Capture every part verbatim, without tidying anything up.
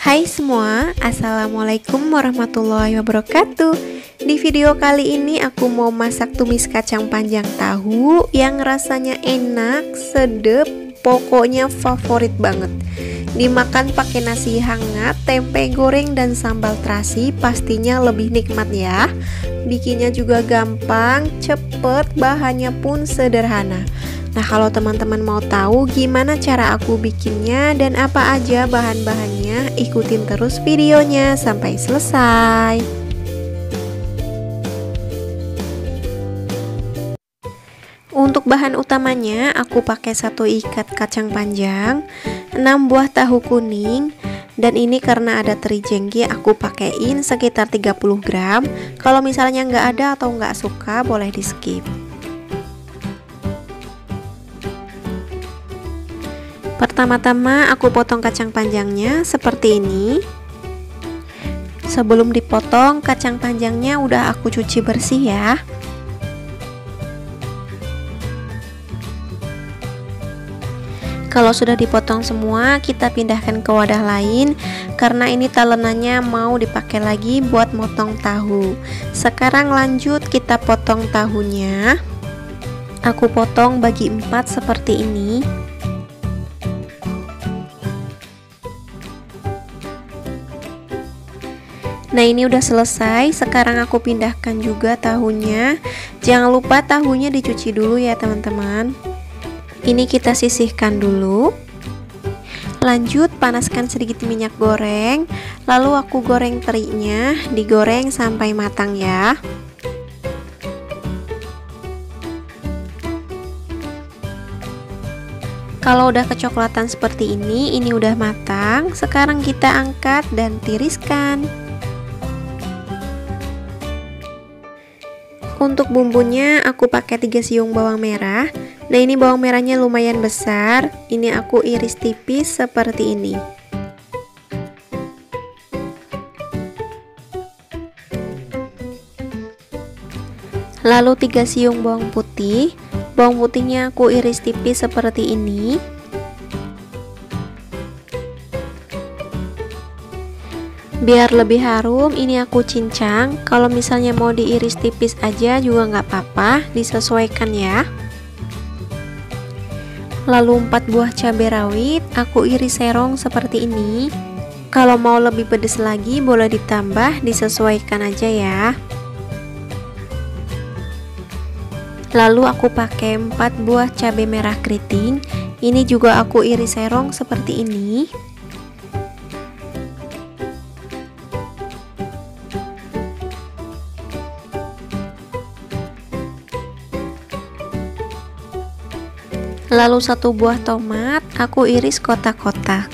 Hai semua, assalamualaikum warahmatullahi wabarakatuh. Di video kali ini aku mau masak tumis kacang panjang tahu yang rasanya enak, sedap, pokoknya favorit banget. Dimakan pakai nasi hangat, tempe goreng, dan sambal terasi pastinya lebih nikmat ya. Bikinnya juga gampang, cepet, bahannya pun sederhana. Nah, kalau teman-teman mau tahu gimana cara aku bikinnya dan apa aja bahan-bahannya, ikutin terus videonya sampai selesai. Untuk bahan utamanya, aku pakai satu ikat kacang panjang, enam buah tahu kuning, dan ini karena ada teri jengki aku pakaiin sekitar tiga puluh gram. Kalau misalnya nggak ada atau nggak suka, boleh di skip. Pertama-tama aku potong kacang panjangnya seperti ini. Sebelum dipotong, kacang panjangnya udah aku cuci bersih ya. Kalau sudah dipotong semua, kita pindahkan ke wadah lain karena ini talenannya mau dipakai lagi buat motong tahu. Sekarang lanjut kita potong tahunya. Aku potong bagi empat seperti ini. Nah, ini udah selesai. Sekarang aku pindahkan juga tahunya. Jangan lupa tahunya dicuci dulu ya teman-teman. Ini kita sisihkan dulu. Lanjut, panaskan sedikit minyak goreng. Lalu aku goreng terinya, digoreng sampai matang ya. Kalau udah kecoklatan seperti ini, ini udah matang. Sekarang kita angkat dan tiriskan. Untuk bumbunya aku pakai tiga siung bawang merah. Nah, ini bawang merahnya lumayan besar. Ini aku iris tipis seperti ini. Lalu tiga siung bawang putih. Bawang putihnya aku iris tipis seperti ini. Biar lebih harum, ini aku cincang. Kalau misalnya mau diiris tipis aja juga nggak apa-apa, disesuaikan ya. Lalu empat buah cabai rawit, aku iris serong seperti ini. Kalau mau lebih pedes lagi boleh ditambah, disesuaikan aja ya. Lalu aku pakai empat buah cabai merah keriting. Ini juga aku iris serong seperti ini. Lalu satu buah tomat aku iris kotak-kotak.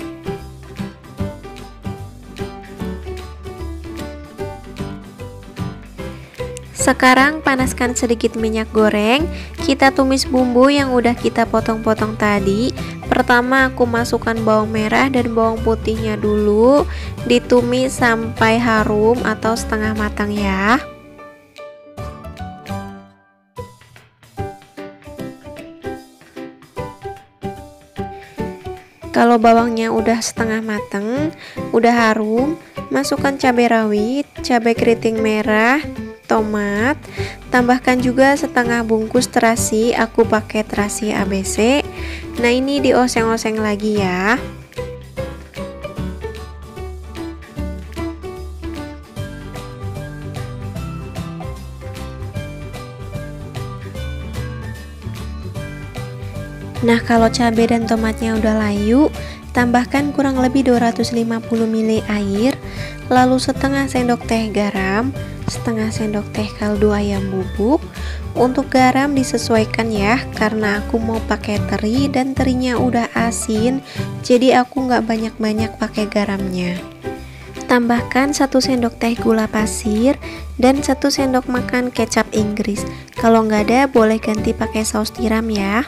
Sekarang panaskan sedikit minyak goreng. Kita tumis bumbu yang udah kita potong-potong tadi. Pertama aku masukkan bawang merah dan bawang putihnya dulu. Ditumis sampai harum atau setengah matang ya. Kalau bawangnya udah setengah mateng, udah harum, masukkan cabai rawit, cabai keriting merah, tomat. Tambahkan juga setengah bungkus terasi, aku pakai terasi A B C. Nah, ini dioseng-oseng lagi ya. Nah, kalau cabai dan tomatnya udah layu, tambahkan kurang lebih dua ratus lima puluh mililiter air, lalu setengah sendok teh garam, setengah sendok teh kaldu ayam bubuk. Untuk garam disesuaikan ya, karena aku mau pakai teri dan terinya udah asin, jadi aku nggak banyak-banyak pakai garamnya. Tambahkan satu sendok teh gula pasir dan satu sendok makan kecap Inggris. Kalau nggak ada, boleh ganti pakai saus tiram ya.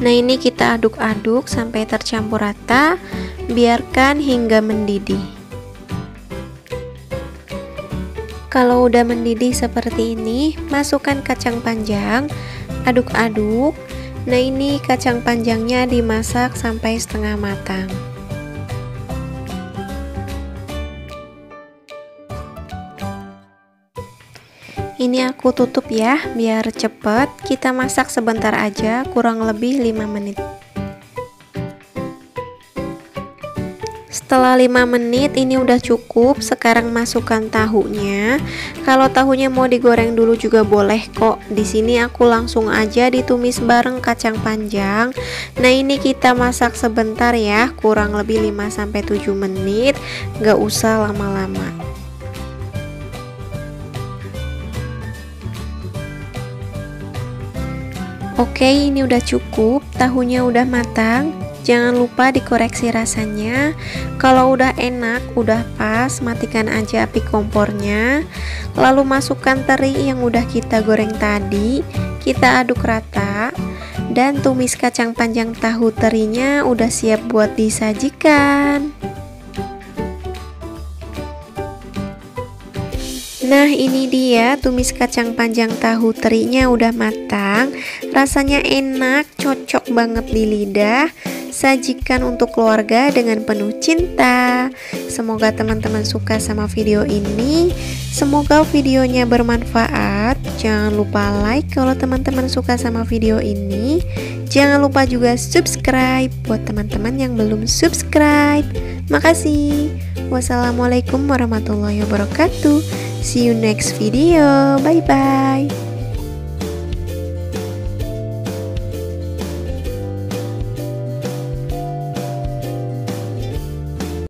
Nah, ini kita aduk-aduk sampai tercampur rata, biarkan hingga mendidih. Kalau udah mendidih seperti ini, masukkan kacang panjang, aduk-aduk. Nah, ini kacang panjangnya dimasak sampai setengah matang. Ini aku tutup ya, biar cepet. Kita masak sebentar aja, kurang lebih lima menit. Setelah lima menit ini udah cukup. Sekarang masukkan tahunya. Kalau tahunya mau digoreng dulu juga boleh kok. Di sini aku langsung aja ditumis bareng kacang panjang. Nah, ini kita masak sebentar ya, kurang lebih lima sampai tujuh menit. Gak usah lama-lama. Oke, ini udah cukup. Tahunya udah matang. Jangan lupa dikoreksi rasanya. Kalau udah enak, udah pas, matikan aja api kompornya. Lalu masukkan teri yang udah kita goreng tadi. Kita aduk rata. Dan tumis kacang panjang tahu terinya udah siap buat disajikan. Nah, ini dia tumis kacang panjang tahu terinya udah matang. Rasanya enak, cocok banget di lidah. Sajikan untuk keluarga dengan penuh cinta. Semoga teman-teman suka sama video ini. Semoga videonya bermanfaat. Jangan lupa like kalau teman-teman suka sama video ini. Jangan lupa juga subscribe buat teman-teman yang belum subscribe. Makasih. Wassalamualaikum warahmatullahi wabarakatuh. See you next video. Bye bye.